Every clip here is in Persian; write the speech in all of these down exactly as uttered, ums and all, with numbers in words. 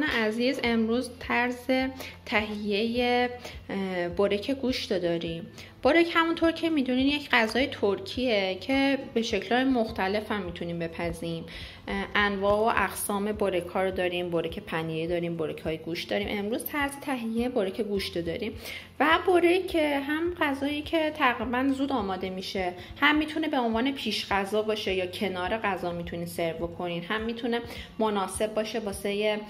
دوستان عزیز، امروز طرز تهیه بورک گوشت داریم. بورک همونطور که میدونین یک غذای ترکیه که به شکل‌های مختلف هم میتونیم بپزیم. انواع و اقسام بورک ها رو داریم، بورک پنیری داریم، بورک های گوشت داریم. امروز طرز تهیه بورک گوشت داریم و بورک هم غذایی که تقریبا زود آماده میشه، هم میتونه به عنوان پیش غذا باشه یا کنار غذا میتونین سرو کنین، هم میتونه مناسب باشه واسه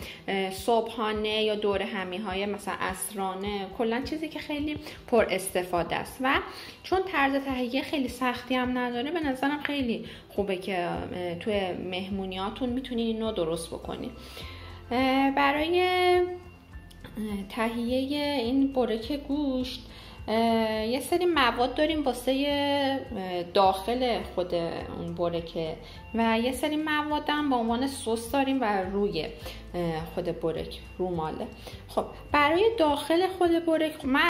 صبحانه یا دور همی های مثلا عصرانه، کلا چیزی که خیلی پر استفاده است و چون طرز تهیه خیلی سختی هم نداره، به نظرم خیلی خوبه که توی مهمونیاتون میتونین اینو درست بکنین. برای تهیه این بورک گوشت یه سری مواد داریم واسه داخل خود اون بورکه و یه سری مواد هم به عنوان سس داریم و روی خود بورک روماله. خب برای داخل خود بورک من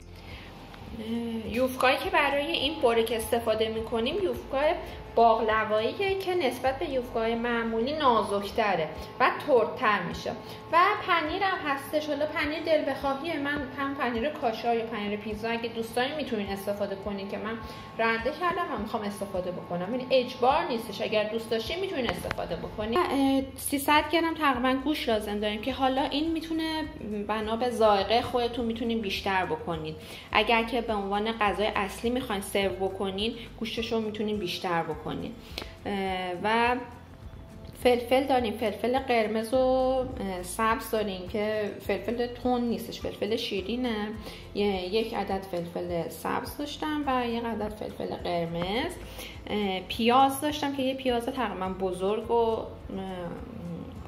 یوفکایی که برای این بورک استفاده میکنیم یوفکای باقلواییه که نسبت به یوفکای معمولی نازکتره و ترتر میشه و پنیر هم هستش. حالا پنیر دل بخواهیه، من هم پنیر کاشار یا پنیر پیزا اگه دوست دارین میتونین استفاده کنین که من رنده کردم و میخوام استفاده بکنم، این اجبار نیستش، اگر دوست داشتین میتونین استفاده بکنین. سیصد گرم تقریبا گوشت لازم داریم که حالا این میتونه بنا به ذائقه خودتون میتونین بیشتر بکنین. اگر که به عنوان غذای اصلی میخواین سرو بکنین گوشتشو میتونین بیشتر بکنین. و فلفل داریم، فلفل قرمز و سبز داریم که فلفل تون نیستش، فلفل شیرینه. یک عدد فلفل سبز داشتم و یک عدد فلفل قرمز. پیاز داشتم که یه پیاز تقریبا بزرگ و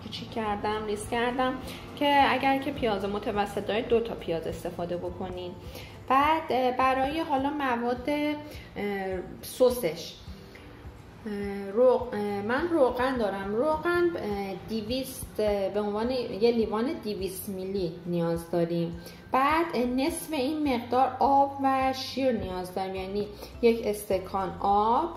کوچیک کردم، ریز کردم که اگر که پیاز متوسط دارید دو تا پیاز استفاده بکنین. بعد برای حالا مواد سسش، من روغن دارم، روغن دویست به عنوان یه لیوان دویست میلی نیاز داریم. بعد نصف این مقدار آب و شیر نیاز داریم، یعنی یک استکان آب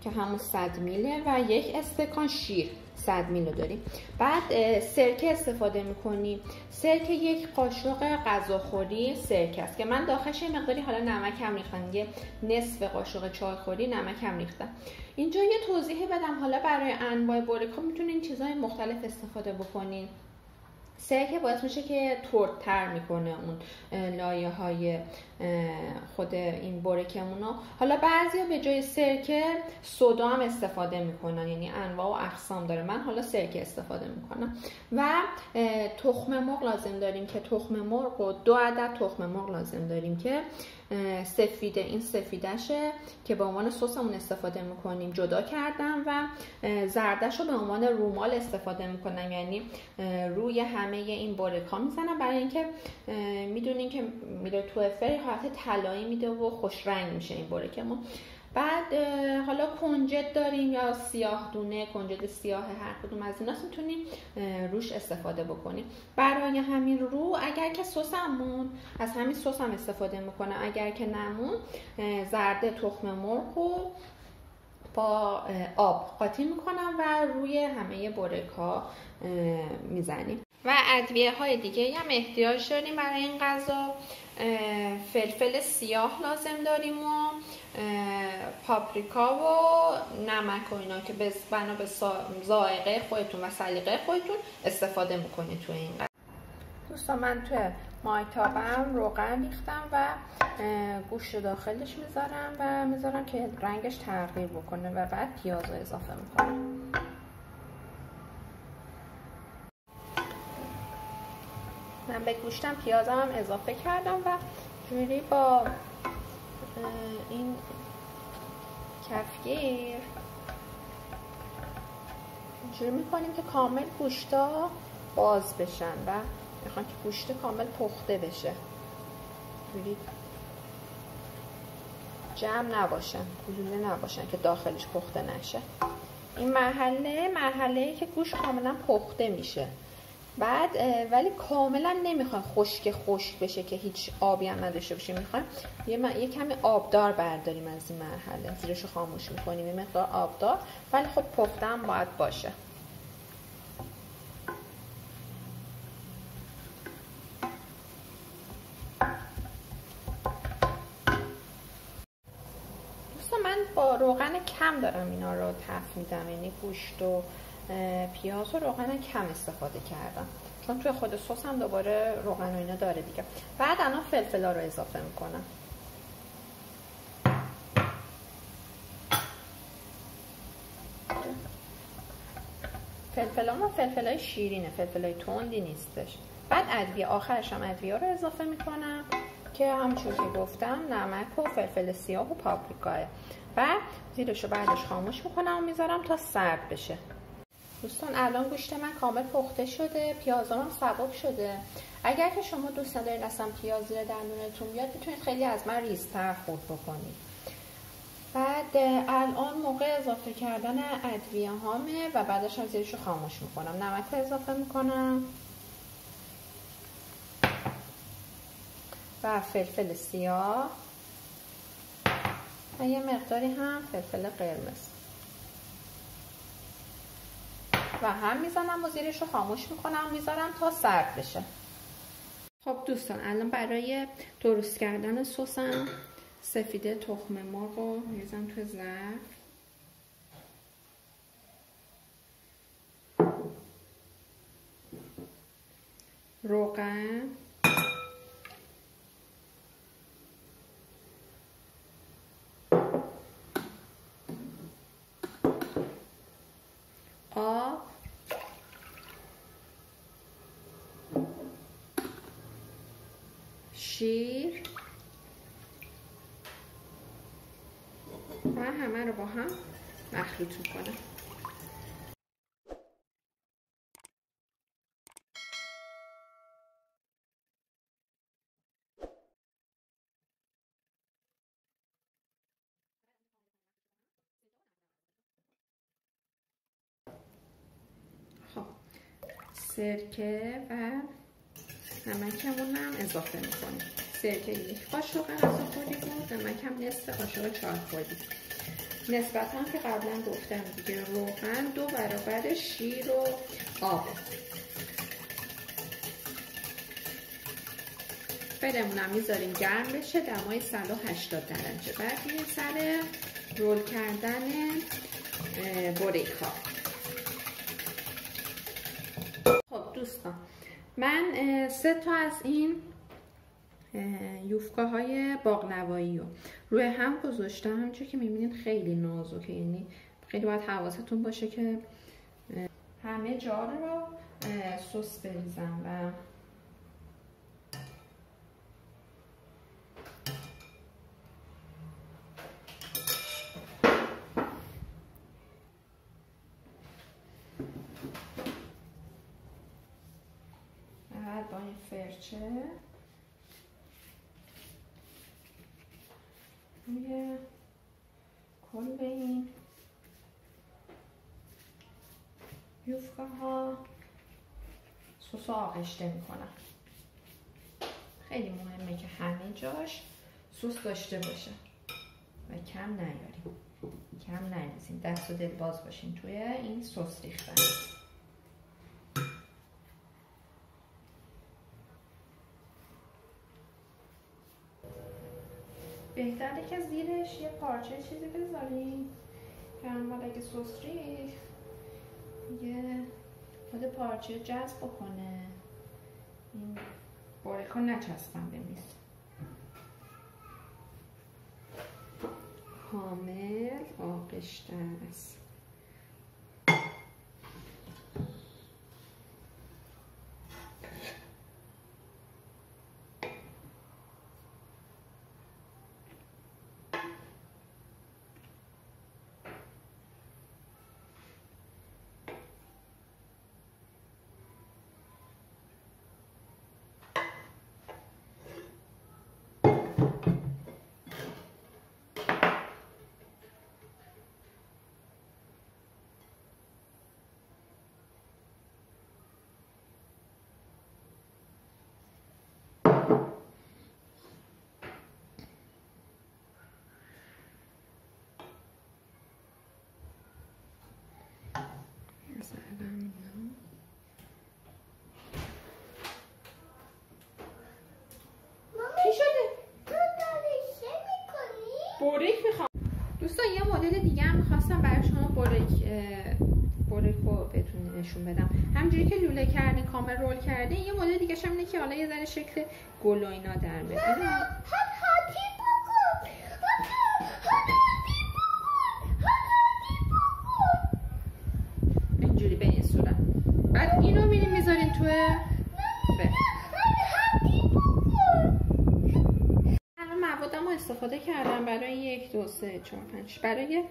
که همون صد میله و یک استکان شیر صد میل داریم. بعد سرکه استفاده میکنیم، سرکه یک قاشق غذاخوری سرکه است که من داخلش یه مقداری حالا نمک هم ریختم، یه نصف قاشق چایخوری نمک هم ریختم. اینجا یه توضیح بدم، حالا برای انواع بورک میتونین چیزهای مختلف استفاده بکنین. سرکه باعث میشه که ترتر میکنه اون لایه های خود این بورکمونو. حالا بعضیا به جای سرکه سودا هم استفاده میکنن، یعنی انواع و اقسام داره. من حالا سرکه استفاده میکنم. و تخم مرغ لازم داریم که تخم مرغ و دو عدد تخم مرغ لازم داریم که سفیده، این سفیدشه که به عنوان سسمون استفاده میکنیم، جدا کردم و زردش رو به عنوان رومال استفاده میکنم، یعنی روی همه این بورک ها میزنم برای اینکه میدونین که میره تو افری حالت طلایی میده و خوش رنگ میشه این بورکمون. بعد حالا کنجد داریم یا سیاه دونه، کنجد سیاه، هر کدوم از ایناست میتونیم روش استفاده بکنیم. برای همین رو اگر که سسمون از همین سس هم استفاده میکنم، اگر که نمون زرده تخم مرغ و با آب قاطی میکنم و روی همه بورک ها میزنیم. و ادویه های دیگه هم احتیاج داریم برای این غذا، فلفل سیاه لازم داریم و پاپریکا و نمک و اینا که بنا به ذائقه خودتون و سلیقه خودتون استفاده میکنید توی این غذا. دوستان من توی مایتابم روغن ریختم و گوشت داخلش میذارم و میذارم که رنگش تغییر بکنه و بعد پیاز رو اضافه میکنم. من به گوشتم پیازم هم اضافه کردم و جوری با این کفگیر جوری میکنیم که کامل گوشتا باز بشن و میخوام که گوشت کامل پخته بشه، جوری جمع نباشن، گلوله نباشن که داخلش پخته نشه. این مرحله مرحله‌ای که گوشت کاملا پخته میشه. بعد ولی کاملا نمیخوایم خشک خشک بشه که هیچ آبی هم نداشته باشه، میخوایم یه, یه کمی آبدار برداریم از این مرحله، زیرشو خاموش میکنیم، یه مقدار آبدار ولی خب پخته هم باید باشه. من با روغن کم دارم اینا رو تف میدم، یعنی گوشت و پیاز و روغن کم استفاده کردم، چون توی خود سس هم دوباره روغن و اینا داره دیگه. بعد الان فلفلا رو اضافه میکنم. فلفلا ما فلفلای شیرینه، فلفلای تندی نیستش. بعد ادویه آخرش هم ادویه رو اضافه میکنم که همچون که گفتم نمک و فلفل سیاه و پاپریکاه، و زیرش رو بعدش خاموش میکنم و میذارم تا سرد بشه. دوستان الان گوشت من کامل پخته شده، پیازم هم سبک شده. اگر که شما دوست ندارید اصلا پیاز زیر دندونتون بیاد، میتونید خیلی از من ریزتر خورد بکنید. بعد الان موقع اضافه کردن ادویه هامه و بعدش هم زیرش رو خاموش میکنم. نمک اضافه میکنم و فلفل سیاه و یه مقداری هم فلفل قرمز و هم میزنم و زیرش رو خاموش میکنم، میذارم تا سرد بشه. خب دوستان الان برای درست کردن سسم سفیده تخم مرغ رو میزنم توی ظرف. روغن، آب شیر و همه رو با هم مخلوط میکنم. سرکه و نمکمون هم اضافه میکنیم. سرکه یک قاشق غذا خوری بود، نمکم نصف قاشق چای خوری. نسبت هم که قبلا گفتم دیگه، روغن دو برابر شیر و آب. برمونم میذاریم گرم بشه دمای صد و هشتاد درجه. بعد میریم سر رول کردن بورک ها. دوستان من سه تا از این یوفکا های باقلوایی رو روی هم گذاشتم، همچون که میبینید خیلی نازکه، یعنی خیلی باید حواستون باشه که همه جا رو سس بریزم و فرچه روی کل این یوفکا ها سس آغشته میکنم. خیلی مهمه که همه جاش سس داشته باشه و کم نیاریم، کم نریزیم، دست و دل باز باشین توی این سس ریختن. بهتره که زیرش یه پارچه چیزی بذاریم که اما اگه سس ریخت دیگه خود پارچه جذب بکنه، این بورک ها نچسبن به میز. کامل آغشته است. دوستان یه مدل دیگه هم میخواستم برای شما بورک بورک رو بتونید نشون بدم. همینجوری که لوله کردین کامل رول کرده، یه مدل دیگه هم اینه که حالا یه ذره شکل گل و اینا در میاد. اینجوری به این صورت. بعد اینو میریم میذارین تو استفاده کردم برای یک دو سه چهار پنج برای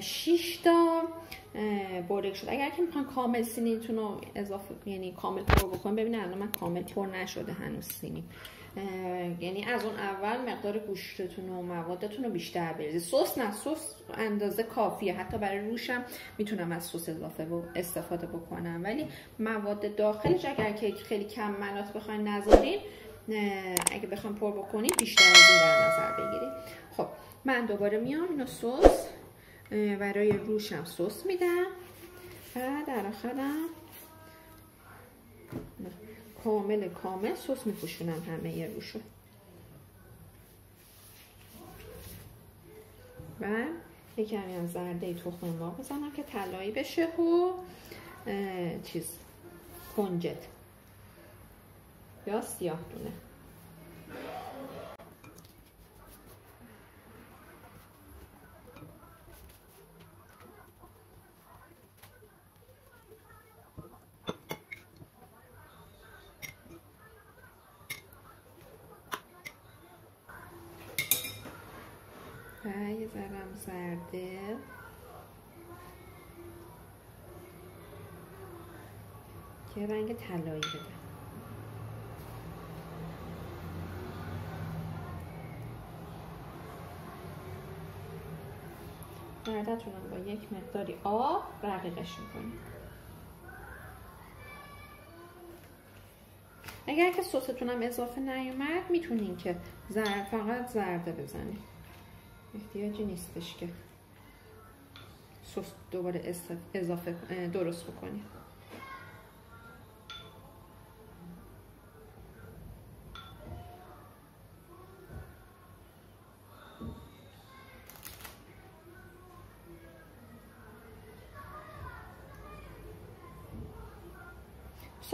شش تا بورک شد. اگر که میخوان کامل سینیتون رو اضافه یعنی کامل پر بکنم، ببینید الان من کامل پر نشده هنوز سینی، یعنی از اون اول مقدار گوشتتون و موادتون رو بیشتر بریزید. سس نه، سس اندازه کافیه، حتی برای روشم میتونم از سس اضافه و استفاده بکنم، ولی مواد داخلش اگر که خیلی کم ملات بخواید نذارین، اگه بخوام پر بکنید بیشتر از این در نظر بگیرید. خب من دوباره میام اینو سس برای روشم سس میدم و در آخرم کامل کامل سس میپوشونم همه روشو و یکمی از زرده تخم مرغ بزنم که طلایی بشه و چیز کنجد یا سیاه دونه. و یه ذرم زرده که رنگ طلایی بده. زردتون رو با یک مقداری آب رقیقش میکنید. اگر که سستون هم اضافه نیومد میتونین که زرد فقط زرده بزنید، احتیاجی نیستش که سس دوباره اضافه درست بکنید.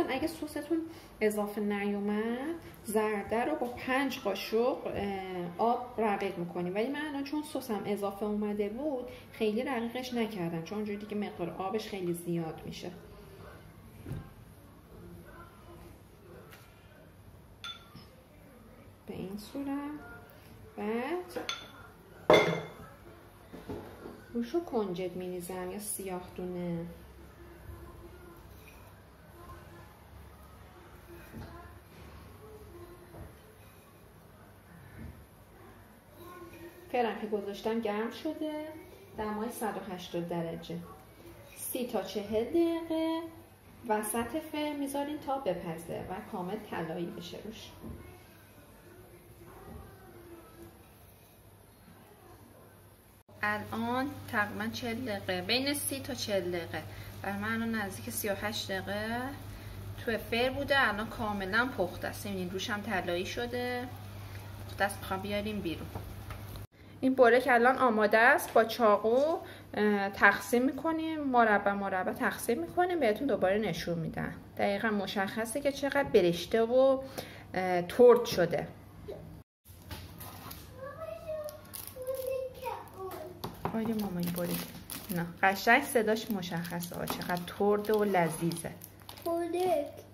اگه سستون اضافه نیومد، زرده رو با پنج قاشق آب رقیق میکنیم، ولی من الان چون سسم اضافه اومده بود خیلی رقیقش نکردم، چون اونجوری دیگه مقدار آبش خیلی زیاد میشه. به این صورت بعد روشو کنجد میریزم یا سیاه دونه. فرم که گذاشتم گرم شده، دمای صد و هشتاد درجه، سی تا چهل دقیقه وسط فرم میذارین تا بپزه و کامل طلایی بشه روش. الان تقریبا چهل دقیقه، بین سی تا چهل دقیقه، برای من الان نزدیک سی و هشت دقیقه تو فرم بوده. الان کاملا پخته است، این روشم طلایی شده. دست میخوام بیاریم بیرون. این بورک الان آماده است. با چاقو تقسیم میکنیم، مربع مربع تقسیم میکنیم، بهتون دوباره نشون میدن. دقیقا مشخصه که چقدر برشته و ترد شده. آره ماما این بورک نه قشنگ صداش مشخصه، چقدر ترد و لذیذه بورک.